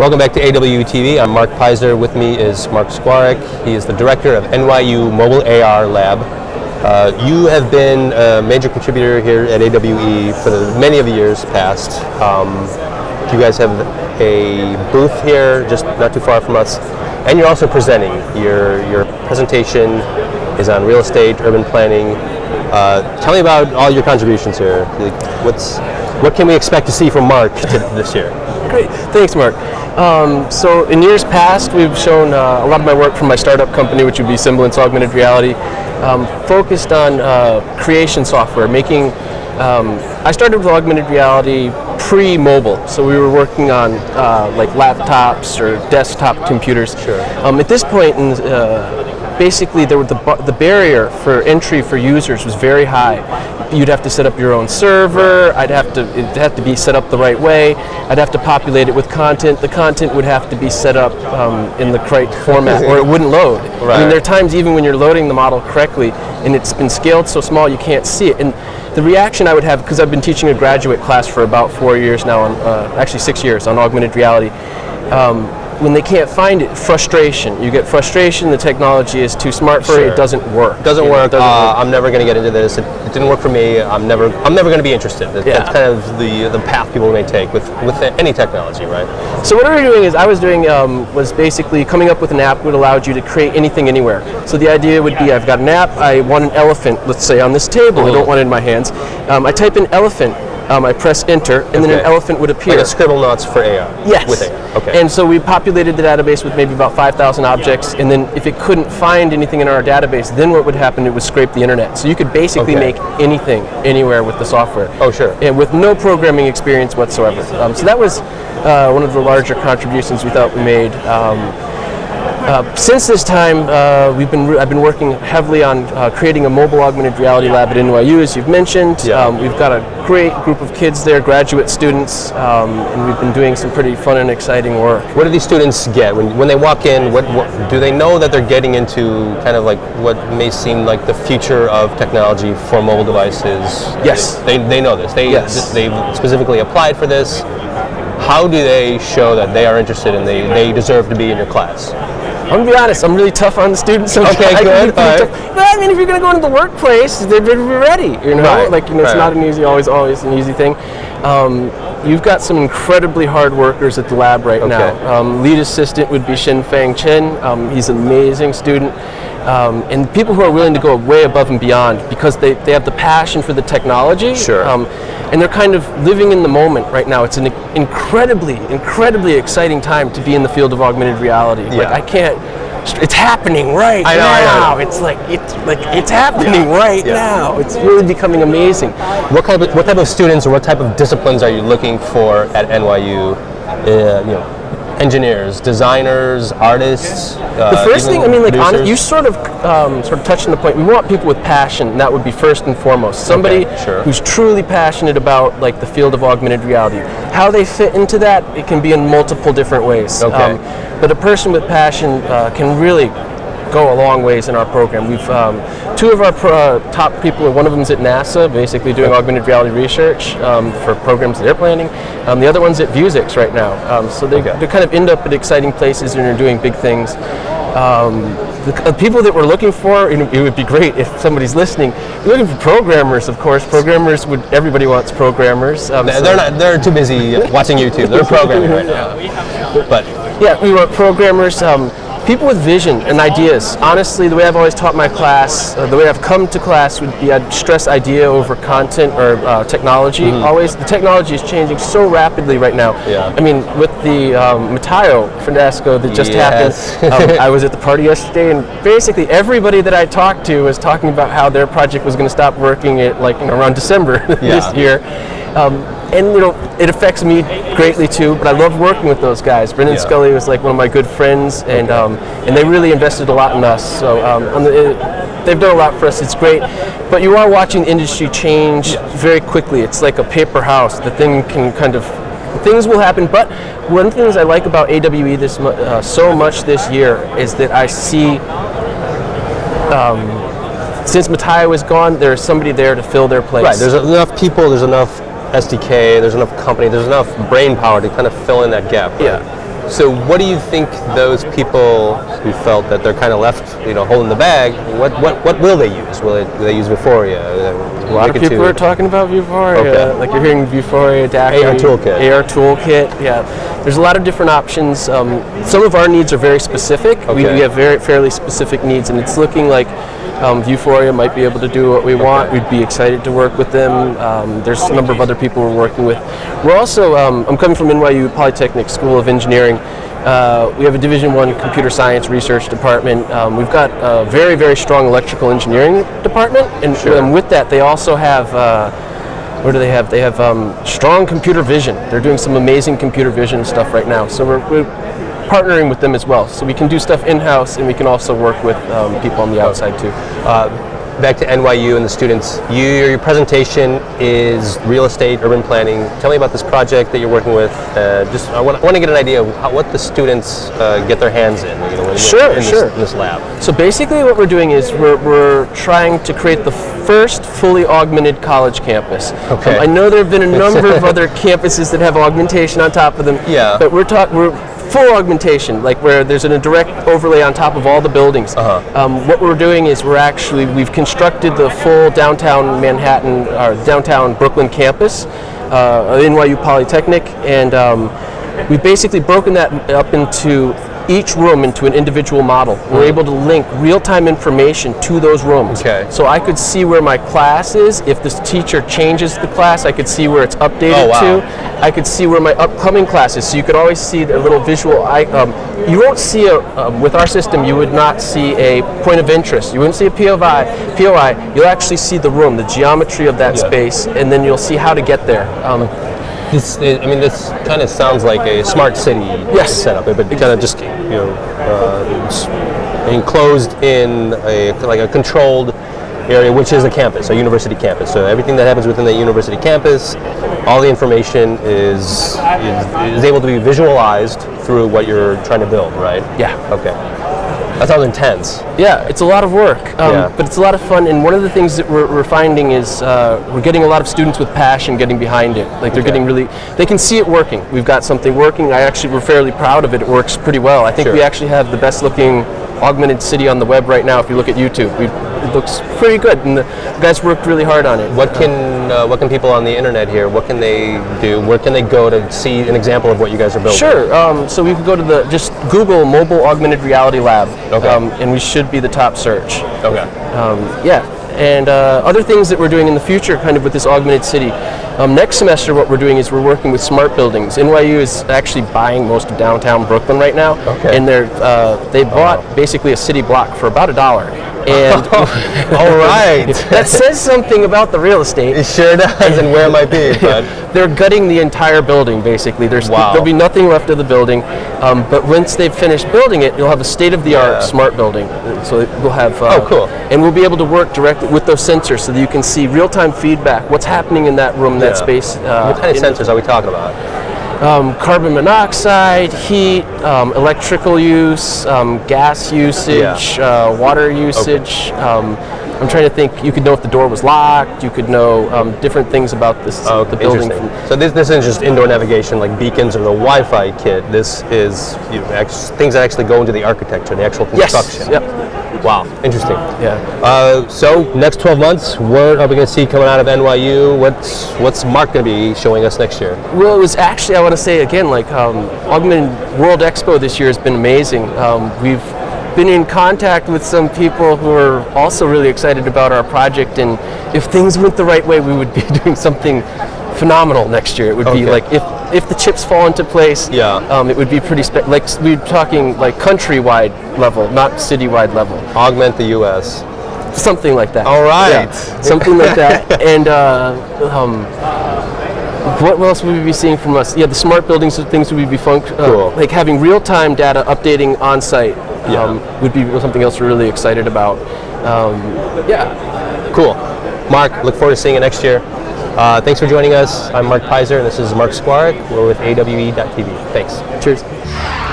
Welcome back to AWE TV. I'm Mark Piszczor. With me is Mark Skwarek. He is the director of NYU Mobile AR Lab. You have been a major contributor here at AWE for many of the years past. You guys have a booth here, just not too far from us, and you're also presenting. Your presentation is on real estate, urban planning. Tell me about all your contributions here. What can we expect to see from Mark this year? Great, thanks, Mark. So in years past, we've shown a lot of my work from my startup company, which would be Semblance Augmented Reality, focused on creation software, making. I started with augmented reality pre-mobile, so we were working on like laptops or desktop computers. Sure. At this point, basically, the barrier for entry for users was very high. You'd have to set up your own server. It'd have to be set up the right way. I'd have to populate it with content. The content would have to be set up in the correct format, or it wouldn't load. Right. I mean, there are times even when you're loading the model correctly, and it's been scaled so small you can't see it. And the reaction I would have, because I've been teaching a graduate class for about 4 years now, on, actually 6 years, on augmented reality. When they can't find it, frustration. You get frustration, the technology is too smart for it, it doesn't work. Doesn't work. I'm never going to get into this, it didn't work for me, I'm never going to be interested. That's kind of the path people may take with any technology, right? So what we were doing is, was basically coming up with an app that allowed you to create anything anywhere. So the idea would be, I've got an app, I want an elephant, let's say, on this table, I don't want it in my hands. I type in elephant. I press enter, and then an elephant would appear. Like a Scribblenauts for AR? Yes. With AR. Okay. And so we populated the database with maybe about 5,000 objects, and then if it couldn't find anything in our database, then what would happen, it would scrape the internet. So you could basically make anything, anywhere with the software. Oh, sure. And with no programming experience whatsoever. So that was one of the larger contributions we thought we made. Since this time, I've been working heavily on creating a mobile augmented reality lab at NYU, as you've mentioned. Yeah. We've got a great group of kids there, graduate students, and we've been doing some pretty fun and exciting work. What do these students get? When they walk in, what do they know that they're getting into, kind of like what may seem like the future of technology for mobile devices? Yes. They know this. They've specifically applied for this. How do they show that they are interested and they deserve to be in your class? I'm going to be honest, I'm really tough on the students. Okay, good. I mean, if you're going to go into the workplace, they're ready, you know? Right, like, you know, it's not an easy, always an easy thing. You've got some incredibly hard workers at the lab right now. Lead assistant would be Shin Fang Chen. He's an amazing student. And people who are willing to go way above and beyond because they have the passion for the technology. Sure. And they're kind of living in the moment right now. It's an incredibly exciting time to be in the field of augmented reality. Yeah. Like, I can't, it's happening right now. I know. It's happening right now. It's really becoming amazing. What type of students or what type of disciplines are you looking for at NYU? You know, engineers, designers, artists. The first thing, I mean, like, you sort of touched on the point. We want people with passion. That would be first and foremost. Somebody who's truly passionate about, like, the field of augmented reality. How they fit into that, it can be in multiple different ways. Okay. But a person with passion can really go a long ways in our program. We've two of our top people, one of them's at NASA, basically doing augmented reality research for programs that they're planning. The other one's at Vuzix right now. So they kind of end up at exciting places and are doing big things. The people that we're looking for, and it would be great if somebody's listening, we're looking for programmers, of course. Programmers, everybody wants programmers. They're too busy watching YouTube. They're programming right now. But yeah, we want programmers. People with vision and ideas. Honestly, the way I've always taught my class, the way I've come to class would be I'd stress idea over content or technology. Always, the technology is changing so rapidly right now. Yeah. I mean, with the Matteo Fandasco that just happened, I was at the party yesterday, and basically everybody that I talked to was talking about how their project was going to stop working at, like, around December this year. And, you know, it affects me greatly too, but I love working with those guys. Brendan Scully was, like, one of my good friends, and they really invested a lot in us, so they've done a lot for us. It's great, but you are watching the industry change very quickly. It's like a paper house. The thing can kind of, things will happen, but one of the things I like about AWE so much this year is that I see, since Matteo is gone, there's somebody there to fill their place. Right, there's enough people, there's enough SDK, there's enough company, there's enough brain power to kind of fill in that gap. Right? Yeah. So what do you think those people who felt that they're kind of left, holding the bag, what will they use? Will they use Vuforia? A lot of people are talking about Vuforia. Okay. Like you're hearing Vuforia, DACA, AR toolkit. AR toolkit, yeah. There's a lot of different options. Some of our needs are very specific. Okay. We have fairly specific needs, and it's looking like Vuforia might be able to do what we want. We'd be excited to work with them. There's a number of other people we're working with. We're also, I'm coming from NYU Polytechnic School of Engineering. We have a Division I computer science research department. We've got a very, very strong electrical engineering department, and sure. With that they also have what do they have? They have strong computer vision. They're doing some amazing computer vision stuff right now. So we're partnering with them as well. So we can do stuff in-house, and we can also work with people on the outside too. Back to NYU and the students. Your presentation is real estate, urban planning. Tell me about this project that you're working with. Just I want to get an idea of what the students get their hands in. In this lab. So basically, what we're doing is we're trying to create the first fully augmented college campus. Okay. I know there have been a number of other campuses that have augmentation on top of them. Yeah. But we're full augmentation, like where there's a direct overlay on top of all the buildings. What we're doing is we've constructed the full downtown Manhattan, or downtown Brooklyn campus, NYU Polytechnic, and we've basically broken that up into each room into an individual model. We're able to link real-time information to those rooms. Okay. So I could see where my class is. If this teacher changes the class, I could see where it's updated to. I could see where my upcoming class is. So you could always see a little visual. You won't see with our system, you would not see a point of interest. You wouldn't see a POI. You'll actually see the room, the geometry of that space, and then you'll see how to get there. This kind of sounds like a smart city setup, but kind of just enclosed in a controlled area, which is a campus, a university campus. So everything that happens within that university campus, all the information is able to be visualized through what you're trying to build, right? Yeah. Okay. That sounds intense. Yeah, it's a lot of work, but it's a lot of fun. And one of the things that we're finding is we're getting a lot of students with passion getting behind it. Like they're getting really, they can see it working. We've got something working. We're fairly proud of it. It works pretty well. I think we actually have the best looking augmented city on the web right now. If you look at YouTube, it looks pretty good, and the guys worked really hard on it. What can people on the internet here? What can they do? Where can they go to see an example of what you guys are building? Sure. So we can go to just Google Mobile Augmented Reality Lab, and we should be the top search. Okay. And other things that we're doing in the future, kind of with this augmented city. Next semester, what we're doing is we're working with smart buildings. NYU is actually buying most of downtown Brooklyn right now, and they bought basically a city block for about $1. And all right, that says something about the real estate. It sure does, and where it might be. But they're gutting the entire building basically. There'll be nothing left of the building. But once they've finished building it, you'll have a state-of-the-art smart building. So we'll have and we'll be able to work directly with those sensors, so that you can see real-time feedback. What's happening in that room, that space? What kind of sensors are we talking about? Carbon monoxide, heat, electrical use, gas usage, water usage. I'm trying to think. You could know if the door was locked. You could know different things about this the building. So this isn't just indoor navigation like beacons or the Wi-Fi kit. This is things that actually go into the architecture, the actual construction. Yes. Yep. Wow. Interesting. Yeah. So next 12 months, what are we going to see coming out of NYU? What's Mark going to be showing us next year? Well, it was actually, I want to say again, like Augmented World Expo this year has been amazing. We've been in contact with some people who are also really excited about our project, and if things went the right way, we would be doing something phenomenal next year. It would be like if the chips fall into place, it would be pretty we're talking like countrywide level, not citywide level. Augment the U.S. Something like that. All right. Yeah, something like that. And what else would we be seeing from us? Yeah, the smart buildings are things would be like having real-time data updating on site. Would be something else we're really excited about. Cool. Mark, look forward to seeing you next year. Thanks for joining us. I'm Mark Piszczor, and this is Mark Skwarek. We're with AWE.TV. Thanks. Cheers.